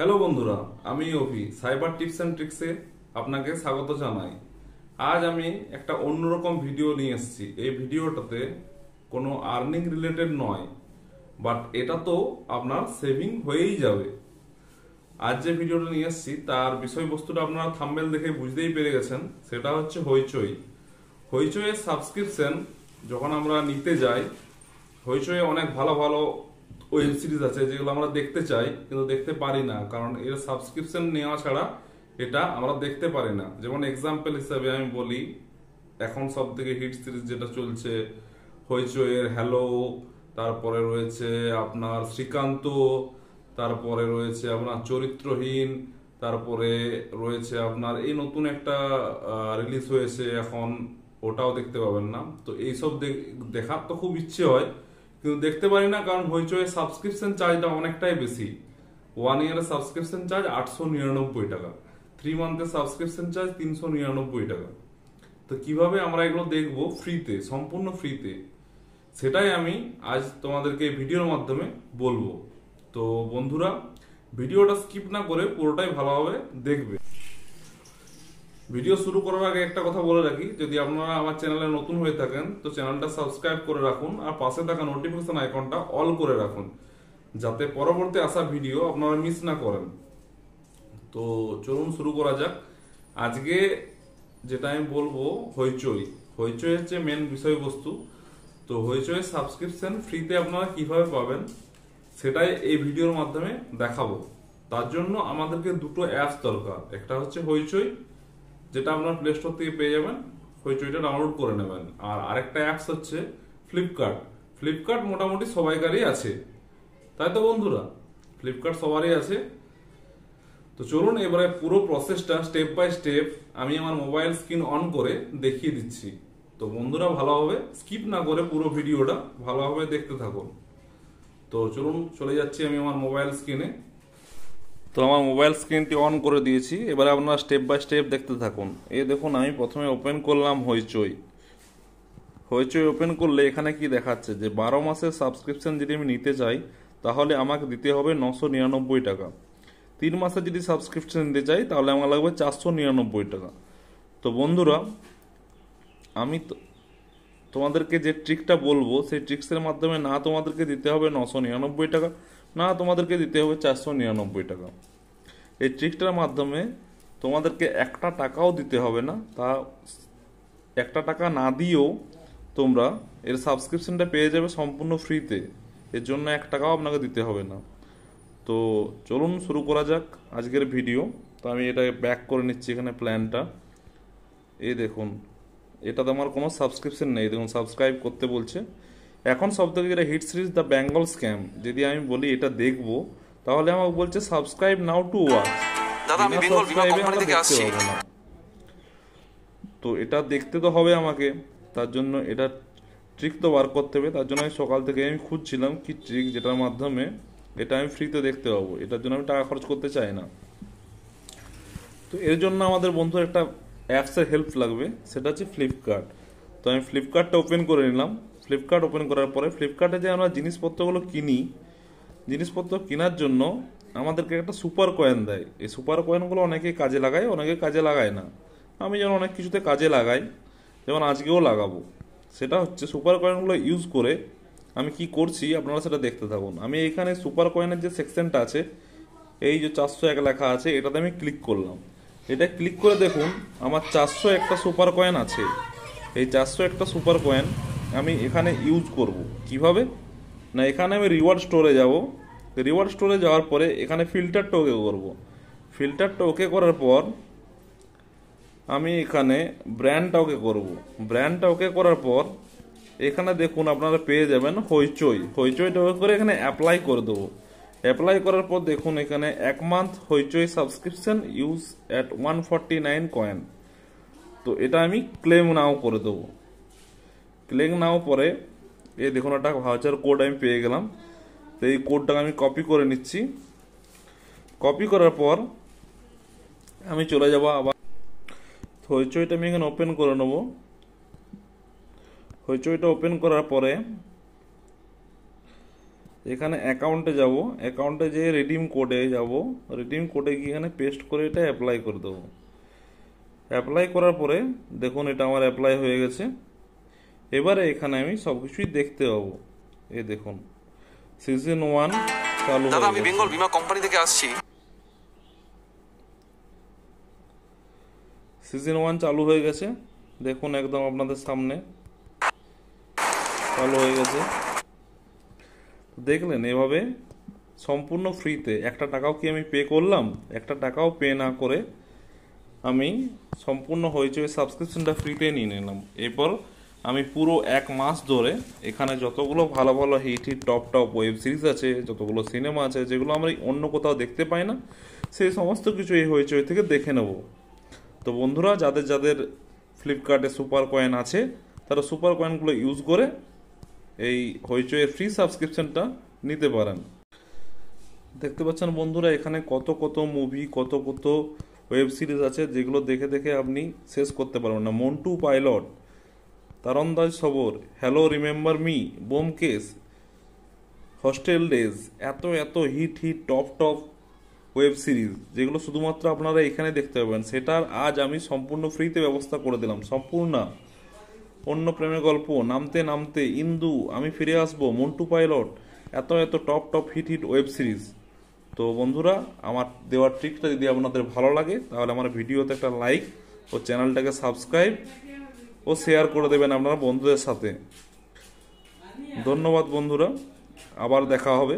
Hello बंधुरा आमी OP cyber tips and tricks आपनाके स्वागत जानाई। आज आमी एकटा अन्यरकम भिडियो निये एसेछि। एई भिडियोटाते कोनो आर्निंग रिलेटेड नय, बाट एटा तो आपनार सेविंग होयेई जाबे। आज जे भिडियोटा निये एसेछि तार विषयबस्तुटा आपनारा थाम्बनेल देखे बुझतेई पेरे गेछेन, सेटा हच्छे होइचई। होइचई सबस्क्रिप्शन যখন আমরা নিতে যাই, হইচয়ে অনেক ভালো ভালো ওয়েব সিরিজ আছে যেগুলো আমরা দেখতে চাই কিন্তু দেখতে পারি না, কারণ এর সাবস্ক্রিপশন নেওয়া ছাড়া এটা আমরা দেখতে পারি না। যেমন एग्जांपल হিসেবে আমি বলি, এখন সবথেকে হিট সিরিজ যেটা চলছে হইচয়ের হ্যালো, তারপরে রয়েছে আপনার শ্রীকান্ত, তারপরে রয়েছে আপনার চরিত্রহীন, তারপরে রয়েছে আপনার এই নতুন একটা রিলিজ হয়েছে এখন ওটাও দেখতে পাবেন না। তো এই সব দেখার তো খুব ইচ্ছে হয় কিন্তু দেখতে পারি না, কারণ হইচই সাবস্ক্রিপশন চার্জটা অনেকটাই বেশি। 1 ইয়ারের সাবস্ক্রিপশন চার্জ 899 টাকা, 3 মান্থের সাবস্ক্রিপশন চার্জ 399 টাকা। তো কিভাবে আমরা এগুলো দেখব ফ্রিতে, সম্পূর্ণ ফ্রিতে, সেটাই আমি আজ তোমাদেরকে ভিডিওর মাধ্যমে বলবো। তো বন্ধুরা ভিডিওটা স্কিপ না করে পুরোটাই ভালোভাবে দেখবে। ভিডিও শুরু করার আগে একটা কথা বলে রাখি, যদি আপনারা আমার চ্যানেলে নতুন হয়ে থাকেন তো চ্যানেলটা সাবস্ক্রাইব করে রাখুন আর পাশে থাকা নোটিফিকেশন আইকনটা অল করে রাখুন যাতে পরবর্তী আসা ভিডিও আপনারা মিস না করেন। তো চলুন শুরু করা যাক। আজকে যেটা আমি বলবো হইচই। হইচই হচ্ছে মেন বিষয়বস্তু। তো হইচই সাবস্ক্রিপশন ফ্রিতে আপনারা কিভাবে পাবেন সেটাই এই ভিডিওর মাধ্যমে দেখাবো। তার জন্য আমাদেরকে দুটো অ্যাপস দরকার। একটা হচ্ছে হইচই, যেটা আপনারা প্লে স্টোর থেকে পেয়ে যাবেন, হইচইটা ডাউনলোড করে নেবেন। আর আরেকটা অ্যাপস হচ্ছে ফ্লিপকার্ট। ফ্লিপকার্ট মোটামুটি সবাইকারই আছে, তাই তো বন্ধুরা? ফ্লিপকার্ট সবারই আছে। তো চলুন এবারে পুরো প্রসেসটা স্টেপ বাই স্টেপ আমি আমার মোবাইল স্ক্রিন অন করে দেখিয়ে দিচ্ছি। তো বন্ধুরা ভালোভাবে স্কিপ না করে পুরো ভিডিওটা ভালোভাবে দেখতে থাকুন। তো চলুন চলে যাচ্ছি আমি আমার মোবাইল স্ক্রিনে। তো আমার মোবাইল স্ক্রিনটি অন করে দিয়েছি, এবারে আপনারা স্টেপ বাই স্টেপ দেখতে থাকুন। এই দেখুন আমি প্রথমে ওপেন করলাম হইচই। হইচই ওপেন করলে এখানে কি দেখাচ্ছে যে 12 মাসের সাবস্ক্রিপশন যদি আমি নিতে চাই তাহলে আমাকে দিতে হবে 999 টাকা। 3 মাসের যদি সাবস্ক্রিপশন নিতে চাই তাহলে আমার লাগবে 499 টাকা। তো বন্ধুরা আমি তোমাদেরকে যে ট্রিকটা বলবো সেই ট্রিক্সের মাধ্যমে না তোমাদেরকে দিতে হবে 999 টাকা, না তোমাদেরকে দিতে হবে 499 টাকা। এই ট্রিকটার মাধ্যমে তোমাদেরকে একটা টাকাও দিতে হবে না, তা একটা টাকা না দিয়েও তোমরা এর সাবস্ক্রিপশনটা পেয়ে যাবে সম্পূর্ণ ফ্রিতে। এর জন্য 1 টাকাও আপনাকে দিতে হবে না। তো চলুন শুরু করা যাক আজকের ভিডিও। তো আমি এটাকে ব্যাক করে নিচ্ছি, এখানে প্ল্যানটা এই দেখুন, এটাতে আমার কোনো সাবস্ক্রিপশন নেই, দেখুন সাবস্ক্রাইব করতে বলছে। এখন সবথেকে যেটা hit series the Bengal scam, যদি আমি বলি এটা দেখবো তাহলে আমাকে বলছে সাবস্ক্রাইব নাও টু ওয়াচ। দাদা আমি বেঙ্গল বিমা কোম্পানি থেকে আসছি। তো এটা দেখতে তো হবে আমাকে, তার জন্য এটা ট্রিক তো বার করতে হবে। তার জন্য আমি সকাল থেকে আমি খুঁজছিলাম কি ট্রিক যেটার মাধ্যমে এটা আমি ফ্রিতে দেখতে পাবো, এটার জন্য আমি টাকা খরচ করতে চাই না। তো এর জন্য আমাদের বন্ধু একটা অ্যাপসের হেল্প লাগবে, সেটা হচ্ছে ফ্লিপকার্ট। তো আমি ফ্লিপকার্টটা ওপেন করে নিলাম। ফ্লিপকার্ট ওপেন করার পরে ফ্লিপকার্টে যে আমরা জিনিসপত্রগুলো কিনি, জিনিসপত্র কেনার জন্য আমাদেরকে একটা সুপার কয়েন দেয়। এই সুপার কয়েনগুলো অনেকে কাজে লাগায়, অনেকে কাজে লাগায় না। আমি যেমন অনেক কিছুতে কাজে লাগাই, যেমন আজকেও লাগাবো। সেটা হচ্ছে সুপার কয়েনগুলো ইউজ করে আমি কি করছি আপনারা সেটা দেখতে থাকুন। আমি এখানে সুপার কয়েনের যে সেকশনটা আছে, এই যে 401 লেখা আছে, এটাতে আমি ক্লিক করলাম। এটা ক্লিক করে দেখুন আমার 401টা সুপার কয়েন আছে। এই 401টা সুপার কয়েন আমি এখানে ইউজ করব কিভাবে না, এখানে আমি রিওয়ার্ড স্টোরে যাব। রিওয়ার্ড স্টোরে যাওয়ার পরে এখানে ফিল্টারটা ওকে করব। ফিল্টারটা ওকে করার পর আমি এখানে ব্র্যান্ডটা ওকে করব। ব্র্যান্ডটা ওকে করার পর এখানে দেখুন আপনারা পেয়ে যাবেন হইচই। হইচইটা ওকে করে এখানে অ্যাপ্লাই করে দেবো। অ্যাপ্লাই করার পর দেখুন এখানে 1 month Hoichoi subscription use at 149 coin. তো এটা আমি ক্লেম নাও করে দেবো। ক্লেম নাও পরে এ দেখুন একটা ভাউচার কোড আমি পেয়ে গেলাম। তো এই কোডটাকে আমি কপি করে নিচ্ছি। কপি করার পর আমি চলে যাব আবার হইচইটা আমি এখানে ওপেন করে নেব। হইচইটা ওপেন করার পরে এখানে অ্যাকাউন্টে যাব, অ্যাকাউন্টে যে রিডিম কোডে যাব, রিডিম কোডে গিয়ে এখানে পেস্ট করে এটা অ্যাপ্লাই করে দেবো। অ্যাপ্লাই করার পরে দেখুন এটা আমার অ্যাপ্লাই হয়ে গেছে। এবারে এখানে আমি সব কিছুই দেখতে পাবো। এই দেখুন সিজন 1 চালু। দাদা আমি বেঙ্গল বীমা কোম্পানি থেকে আসছি। সিজন 1 চালু হয়ে গেছে, দেখুন একদম আপনাদের সামনে চালু হয়ে গেছে। দেখলেন এভাবে সম্পূর্ণ ফ্রিতে, একটা টাকাও কি আমি পে করলাম, একটা টাকাও পে না করে আমি সম্পূর্ণ হইচই সাবস্ক্রিপশনটা ফ্রিতে নিয়ে নিলাম। এরপর আমি পুরো এক মাস ধরে এখানে যতগুলো ভালো ভালো হিট টপ ওয়েব সিরিজ আছে, যতগুলো সিনেমা আছে যেগুলো আমরা অন্য কোথাও দেখতে পাই না, সেই সমস্ত কিছু এই হইচই থেকে দেখে নেব। তো বন্ধুরা, যাদের যাদের ফ্লিপকার্টে সুপার কয়েন আছে তারা সুপার কয়েনগুলো ইউজ করে এই হইচই ফ্রি সাবস্ক্রিপশনটা নিতে পারেন। দেখতে পাচ্ছেন বন্ধুরা এখানে কত কত মুভি, কত কত ওয়েব সিরিজ আছে যেগুলো দেখে দেখে আপনি শেষ করতে পারবেন না। মন্টু পাইলট, তারন্দাজ সবর, hello remember me, Byomkesh, hostel days, এত এত হিট টপ ওয়েব সিরিজ যেগুলো শুধুমাত্র আপনারা এখানে দেখতে পাবেন, সেটার আজ আমি সম্পূর্ণ ফ্রিতে ব্যবস্থা করে দিলাম। সম্পূর্ণ অন্য প্রেমের গল্প, নামতে নামতে, ইন্দু, আমি ফিরে আসবো, মন্টু পাইলট, এত এত টপ হিট ওয়েব সিরিজ। তো বন্ধুরা, আমার দেওয়ার ট্রিকটা যদি আপনাদের ভালো লাগে তাহলে আমার ভিডিওতে একটা লাইক ও চ্যানেলটাকে সাবস্ক্রাইব ও শেয়ার করে দেবেন আপনারা বন্ধুদের সাথে। ধন্যবাদ বন্ধুরা, আবার দেখা হবে।